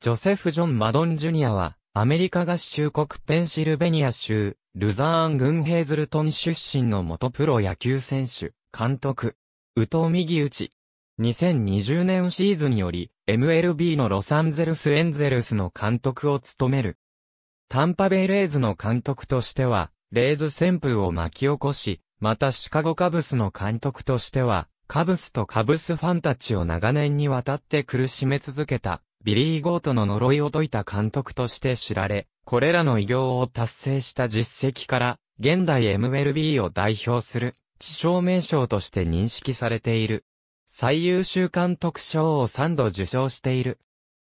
ジョセフ・ジョン・マドン・ジュニアは、アメリカ合衆国ペンシルベニア州、ルザーン郡ヘーズルトン出身の元プロ野球選手、監督、右投右打ち。2020年シーズンより、MLB のロサンゼルス・エンゼルスの監督を務める。タンパベイ・レイズの監督としては、レイズ旋風を巻き起こし、またシカゴ・カブスの監督としては、カブスとカブスファンたちを長年にわたって苦しめ続けた。ビリー・ゴートの呪いを解いた監督として知られ、これらの偉業を達成した実績から、現代 MLB を代表する、知賞名将として認識されている。最優秀監督賞を3度受賞している。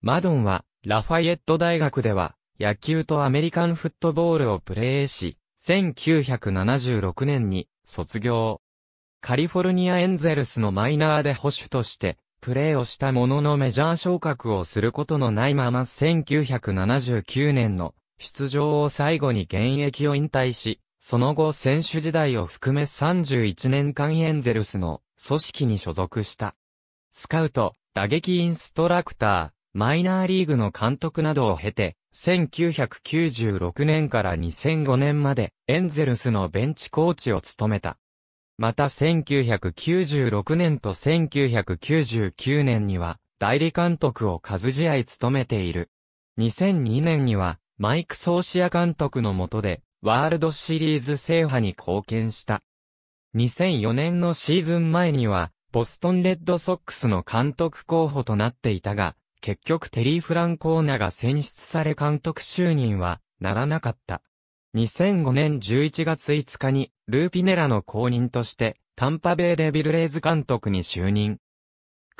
マドンは、ラファイエット大学では、野球とアメリカンフットボールをプレーし、1976年に卒業。カリフォルニア・エンゼルスのマイナーで捕手として、プレーをしたもののメジャー昇格をすることのないまま1979年の出場を最後に現役を引退し、その後選手時代を含め31年間エンゼルスの組織に所属した。スカウト、打撃インストラクター、マイナーリーグの監督などを経て、1996年から2005年までエンゼルスのベンチコーチを務めた。また1996年と1999年には代理監督を数試合務めている。2002年にはマイク・ソーシア監督の下でワールドシリーズ制覇に貢献した。2004年のシーズン前にはボストン・レッドソックスの監督候補となっていたが、結局テリー・フランコーナが選出され監督就任はならなかった。2005年11月5日にルー・ピネラの後任としてタンパベイデビルレイズ監督に就任。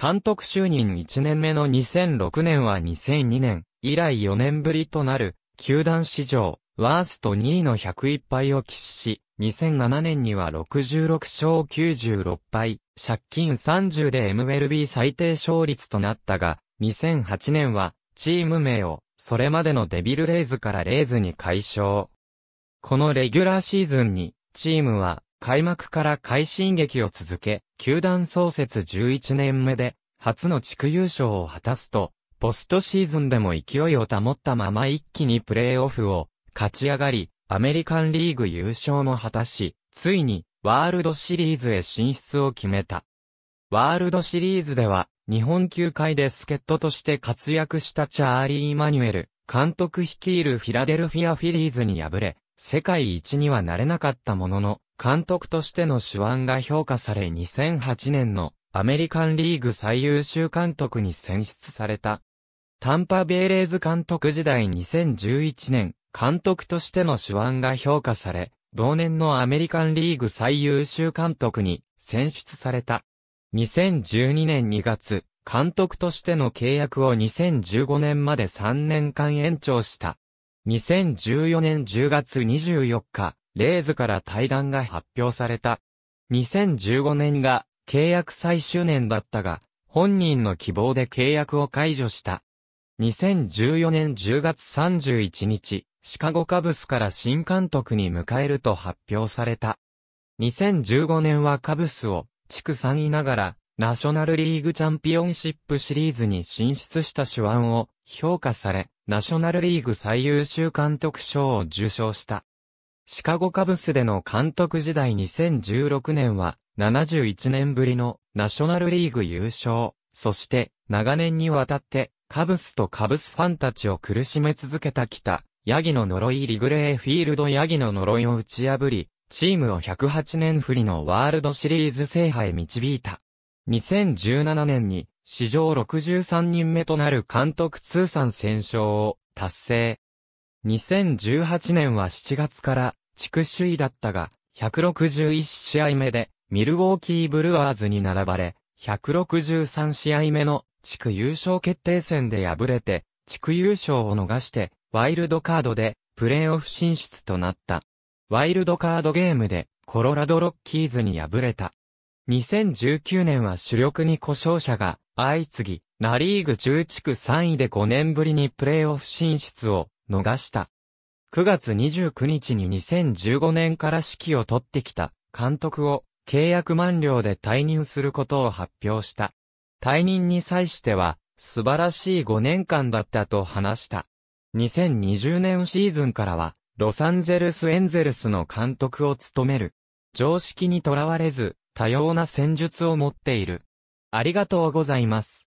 監督就任1年目の2006年は2002年以来4年ぶりとなる球団史上ワースト2位の101敗を喫し、2007年には66勝96敗、借金30で MLB 最低勝率となったが、2008年はチーム名をそれまでのデビルレイズからレイズに改称。このレギュラーシーズンに、チームは開幕から快進撃を続け、球団創設11年目で、初の地区優勝を果たすと、ポストシーズンでも勢いを保ったまま一気にプレーオフを勝ち上がり、アメリカンリーグ優勝も果たし、ついにワールドシリーズへ進出を決めた。ワールドシリーズでは、日本球界で助っ人として活躍したチャーリー・マニュエル、監督率いるフィラデルフィア・フィリーズに敗れ、世界一にはなれなかったものの、監督としての手腕が評価され2008年のアメリカンリーグ最優秀監督に選出された。タンパベイレイズ監督時代2011年、監督としての手腕が評価され、同年のアメリカンリーグ最優秀監督に選出された。2012年2月、監督としての契約を2015年まで3年間延長した。2014年10月24日、レイズから退団が発表された。2015年が契約最終年だったが、本人の希望で契約を解除した。2014年10月31日、シカゴカブスから新監督に迎えると発表された。2015年はカブスを地区3位ながら、ナショナルリーグチャンピオンシップシリーズに進出した手腕を評価され、ナショナルリーグ最優秀監督賞を受賞した。シカゴカブスでの監督時代2016年は71年ぶりのナショナルリーグ優勝、そして長年にわたってカブスとカブスファンたちを苦しめ続けた北、ヤギの呪いリグレーフィールドヤギの呪いを打ち破り、チームを108年ぶりのワールドシリーズ制覇へ導いた。2017年に、史上63人目となる監督通算1000勝を達成。2018年は7月から地区首位だったが、161試合目でミルウォーキーブルワーズに並ばれ、163試合目の地区優勝決定戦で敗れて、地区優勝を逃して、ワイルドカードでプレーオフ進出となった。ワイルドカードゲームでコロラドロッキーズに敗れた。2019年は主力に故障者が相次ぎ、ナリーグ中地区3位で5年ぶりにプレーオフ進出を逃した。9月29日に2015年から指揮を取ってきた監督を契約満了で退任することを発表した。退任に際しては、素晴らしい5年間だったと話した。2020年シーズンからは、ロサンゼルスエンゼルスの監督を務める。常識にとらわれず、多様な戦術を持っている。ありがとうございます。